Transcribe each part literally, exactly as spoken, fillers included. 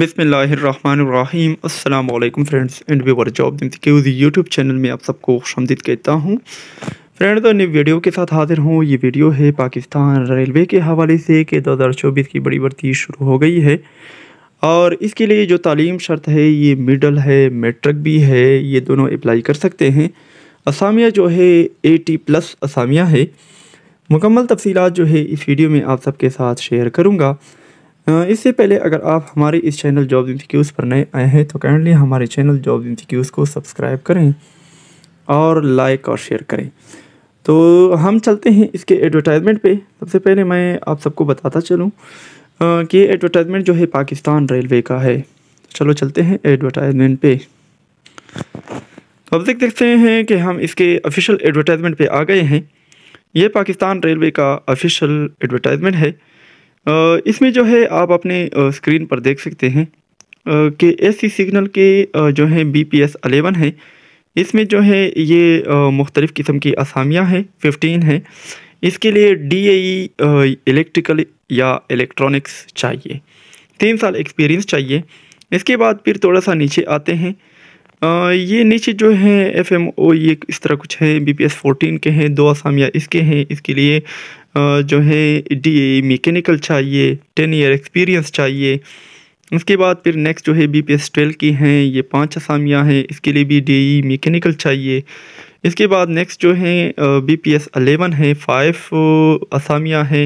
बिस्मिल्लाहिर्रहमानिर्रहीम। अस्सलाम वालेकुम friends and viewer, jobs MCQs YouTube channel में आप सबको खुशामदीद कहता हूँ। फ्रेंड्स तो नई वीडियो के साथ हाजिर हूँ। ये वीडियो है पाकिस्तान रेलवे के हवाले से कि दो हज़ार चौबीस की बड़ी भर्ती शुरू हो गई है और इसके लिए जो तालीम शर्त है ये मिडल है, मेट्रिक भी है, ये दोनों अप्लाई कर सकते हैं। असामिया जो है एटी प्लस असामिया है। मुकम्मल तफसीलात जो है इस वीडियो में आप सबके साथ शेयर करूँगा। इससे पहले अगर आप हमारे इस चैनल जॉब्स एमसीक्यूज़ पर नए आए हैं तो काइंडली हमारे चैनल जॉब्स एमसीक्यूज़ को सब्सक्राइब करें और लाइक और शेयर करें। तो हम चलते हैं इसके एडवर्टाइजमेंट पे। सबसे पहले मैं आप सबको बताता चलूं कि एडवर्टाइजमेंट जो है पाकिस्तान रेलवे का है। चलो चलते हैं एडवर्टाइजमेंट पे। अब देख देखते हैं कि हम इसके ऑफिशियल एडवर्टाइजमेंट पे आ गए हैं। ये पाकिस्तान रेलवे का ऑफिशियल एडवर्टाइजमेंट है। इसमें जो है आप अपने स्क्रीन पर देख सकते हैं कि एसी सिग्नल के जो है बीपीएस ग्यारह है। इसमें जो है ये मुख्तलिफ़ किस्म की असामियाँ हैं, पंद्रह हैं। इसके लिए डीए इलेक्ट्रिकल या इलेक्ट्रॉनिक्स चाहिए, तीन साल एक्सपीरियंस चाहिए। इसके बाद फिर थोड़ा सा नीचे आते हैं। ये नीचे जो है एफएमओ ये इस तरह कुछ है। बीपीएस चौदह के हैं, दो असामियाँ इसके हैं। इसके लिए जो है डीए मैकेनिकल चाहिए, टेन ईयर एक्सपीरियंस चाहिए। उसके बाद फिर नेक्स्ट जो है बीपीएस बारह की हैं, ये पांच असामियाँ हैं। इसके लिए भी डीई मैकेनिकल चाहिए। इसके बाद नेक्स्ट जो है बीपीएस ग्यारह है, फाइव असामियाँ हैं।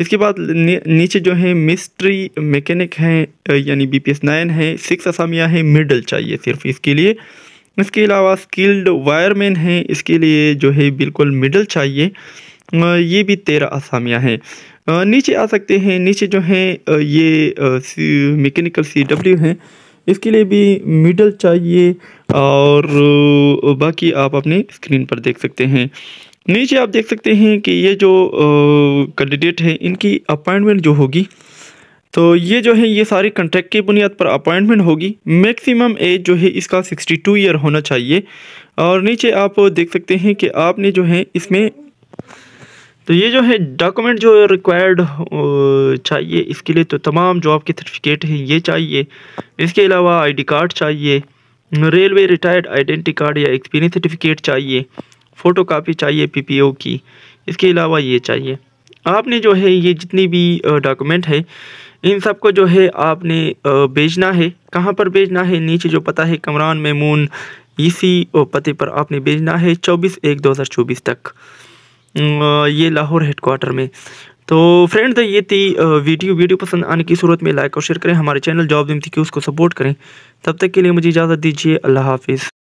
इसके बाद नीचे जो है मिस्ट्री मैकेनिक हैं यानी बीपीएस नाइन है, सिक्स असामियाँ हैं, मिडल चाहिए सिर्फ इसके लिए। इसके अलावा स्किल्ड वायरमैन हैं, इसके लिए जो है बिल्कुल मिडल चाहिए, ये भी तेरह असामियाँ हैं। नीचे आ सकते हैं। नीचे जो हैं ये मैकेनिकल सीडब्ल्यू हैं, इसके लिए भी मिडल चाहिए और बाकी आप अपने स्क्रीन पर देख सकते हैं। नीचे आप देख सकते हैं कि ये जो कैंडिडेट हैं इनकी अपॉइंटमेंट जो होगी तो ये जो है ये सारी कॉन्ट्रैक्ट की बुनियाद पर अपॉइंटमेंट होगी। मैक्सिमम एज जो है इसका बासठ ईयर होना चाहिए। और नीचे आप देख सकते हैं कि आपने जो है इसमें तो ये जो है डॉक्यूमेंट जो रिक्वायर्ड चाहिए इसके लिए तो तमाम जॉब के सर्टिफिकेट हैं ये चाहिए। इसके अलावा आईडी कार्ड चाहिए, रेलवे रिटायर्ड आइडेंटिटी कार्ड या एक्सपीरियंस सर्टिफिकेट चाहिए, फ़ोटोकॉपी चाहिए पीपीओ की। इसके अलावा ये चाहिए। आपने जो है ये जितनी भी डॉक्यूमेंट है इन सबको जो है आपने भेजना है। कहाँ पर भेजना है? नीचे जो पता है कमरान मेमून इसी पते पर आपने भेजना है चौबीस एक दो हज़ार चौबीस तक, ये लाहौर हेडक्वार्टर में। तो फ्रेंड्स ये थी वीडियो। वीडियो पसंद आने की सूरत में लाइक और शेयर करें, हमारे चैनल जॉब्स एमसीक्यूज़ को सपोर्ट करें। तब तक के लिए मुझे इजाज़त दीजिए। अल्लाह हाफिज़।